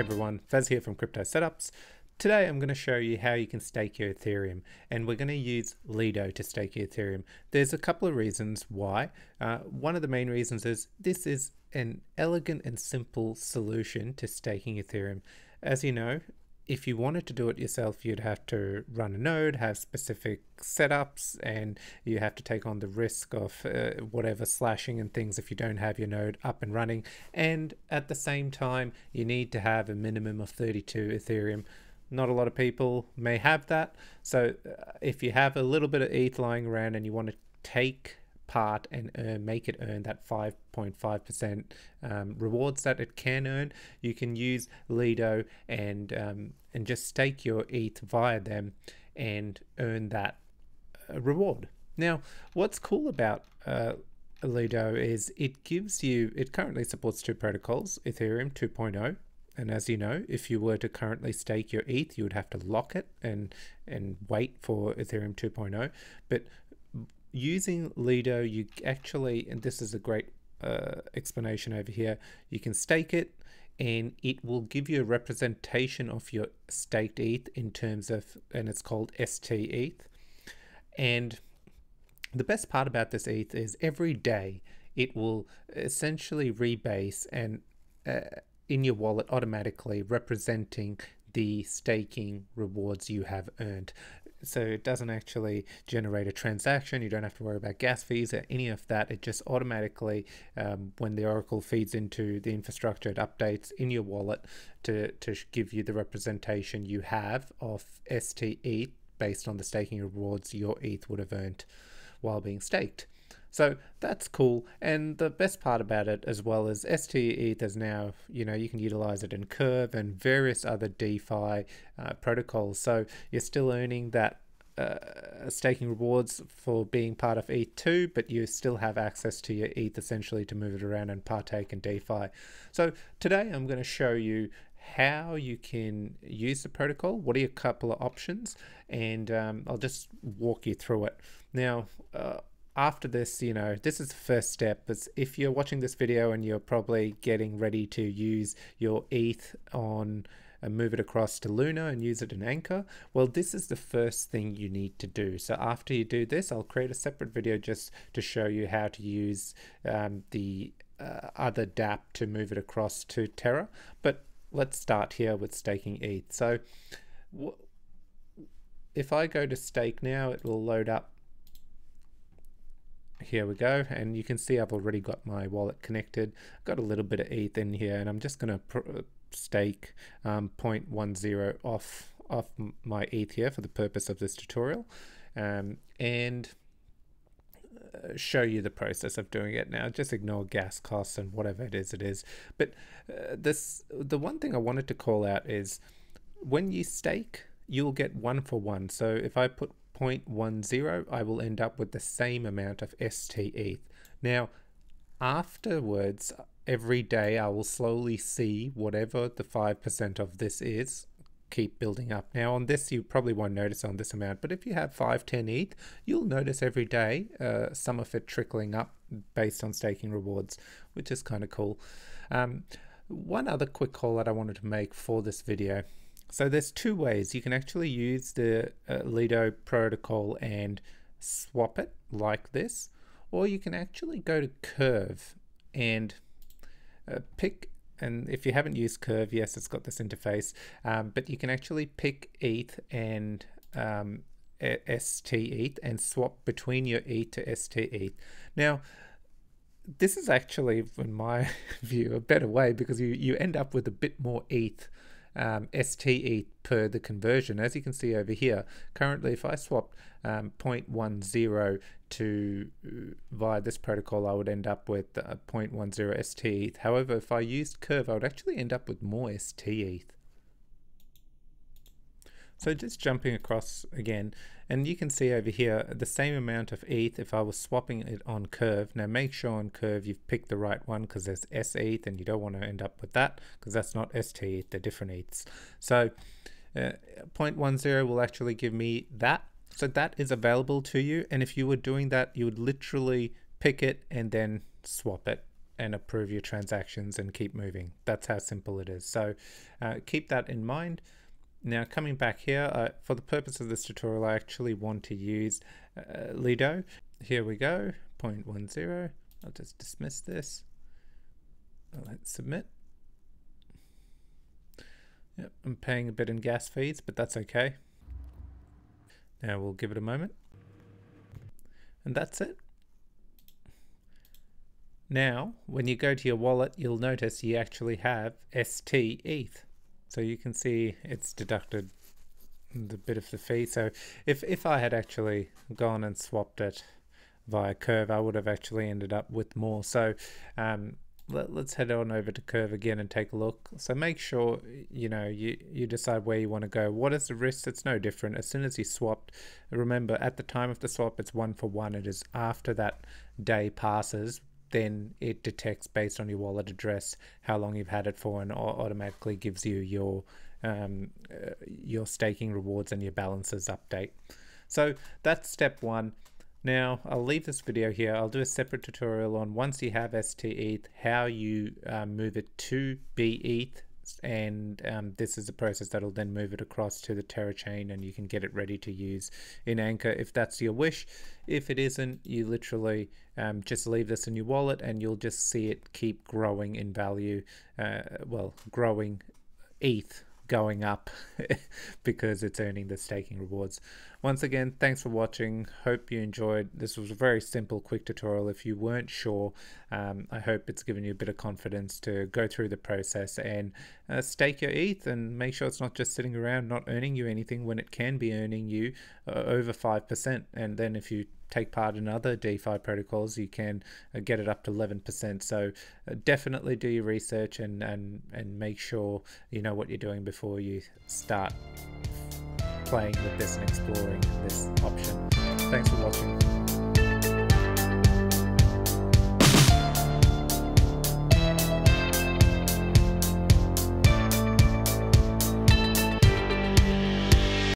everyone, Faz here from Crypto Setups. Today I'm going to show you how you can stake your Ethereum, and we're going to use Lido to stake your Ethereum. There's a couple of reasons why. One of the main reasons is this is an elegant and simple solution to staking Ethereum. As you know, if you wanted to do it yourself, you'd have to run a node, have specific setups, and you have to take on the risk of whatever slashing and things if you don't have your node up and running. And at the same time, you need to have a minimum of 32 Ethereum. Not a lot of people may have that. So if you have a little bit of ETH lying around and you want to take part and make it earn that 5.5% rewards that it can earn, you can use Lido and just stake your ETH via them and earn that reward. Now, what's cool about Lido is it gives you, it currently supports two protocols, Ethereum 2.0. And as you know, if you were to currently stake your ETH, you would have to lock it and wait for Ethereum 2.0. But using Lido, you actually, and this is a great explanation over here, you can stake it and it will give you a representation of your staked ETH in terms of, and it's called sETH. And the best part about this ETH is every day it will essentially rebase and in your wallet automatically representing the staking rewards you have earned. So it doesn't actually generate a transaction. You don't have to worry about gas fees or any of that. It just automatically, when the Oracle feeds into the infrastructure, it updates in your wallet to give you the representation you have of sETH based on the staking rewards your ETH would have earned while being staked. So that's cool. And the best part about it as well is sETH is now, you know, you can utilize it in Curve and various other DeFi protocols. So you're still earning that staking rewards for being part of ETH2, but you still have access to your ETH essentially to move it around and partake in DeFi. So today I'm going to show you how you can use the protocol, what are your couple of options, and I'll just walk you through it. Now, after this, you know, this is the first step. It's if you're watching this video and you're probably getting ready to use your ETH on and move it across to Luna and use it in Anchor, well, this is the first thing you need to do. So after you do this, I'll create a separate video just to show you how to use the other DAP to move it across to Terra. But let's start here with staking ETH. So if I go to stake now, it will load up. Here we go, and you can see I've already got my wallet connected. I've got a little bit of ETH in here, and I'm just going to stake 0.10 off my ETH here for the purpose of this tutorial, and show you the process of doing it. Now, just ignore gas costs and whatever it is. But the one thing I wanted to call out is when you stake, you'll get 1 for 1. So if I put 0.10, I will end up with the same amount of sETH. Now, afterwards, every day I will slowly see whatever the 5% of this is keep building up. Now, on this, you probably won't notice on this amount, but if you have 5, 10 ETH, you'll notice every day some of it trickling up based on staking rewards, which is kind of cool. One other quick call that I wanted to make for this video. So there's two ways you can actually use the Lido protocol and swap it like this, or you can actually go to Curve and pick, and if you haven't used Curve, yes, it's got this interface, but you can actually pick ETH and sETH and swap between your ETH to sETH. Now, this is actually, in my view, a better way because you end up with a bit more ETH. sETH per the conversion, as you can see over here. Currently, if I swapped 0.10 to via this protocol, I would end up with 0.10 sETH. However, if I used Curve, I would actually end up with more sETH. So just jumping across again, and you can see over here the same amount of ETH if I was swapping it on Curve. Now make sure on Curve you've picked the right one because there's sETH and you don't want to end up with that because that's not sETH, they're different ETHs. So 0.10 will actually give me that. So that is available to you, and if you were doing that, you would literally pick it and then swap it and approve your transactions and keep moving. That's how simple it is. So keep that in mind. Now coming back here, for the purpose of this tutorial, I actually want to use Lido. Here we go, 0.10. I'll just dismiss this. Let's submit. Yep, I'm paying a bit in gas fees, but that's okay. Now we'll give it a moment. And that's it. Now, when you go to your wallet, you'll notice you actually have sETH. So you can see it's deducted the bit of the fee. So if I had actually gone and swapped it via Curve, I would have actually ended up with more. So let's head on over to Curve again and take a look. So make sure you decide where you want to go. What is the risk? It's no different. As soon as you swapped, remember at the time of the swap, it's 1 for 1. It is after that day passes, then it detects based on your wallet address how long you've had it for, and automatically gives you your staking rewards and your balances update. So that's step one. Now I'll leave this video here. I'll do a separate tutorial on, once you have sETH, how you move it to BETH, and this is the process that'll then move it across to the Terra chain, and you can get it ready to use in Anchor if that's your wish. If it isn't, you literally just leave this in your wallet and you'll just see it keep growing in value, growing ETH going up because it's earning the staking rewards. Once again, thanks for watching. Hope you enjoyed. This was a very simple, quick tutorial. If you weren't sure, I hope it's given you a bit of confidence to go through the process and stake your ETH, and make sure it's not just sitting around not earning you anything when it can be earning you over 5%. And then if you take part in other DeFi protocols, you can get it up to 11%. So definitely do your research and make sure you know what you're doing before you start playing with this and exploring this option. Thanks for watching.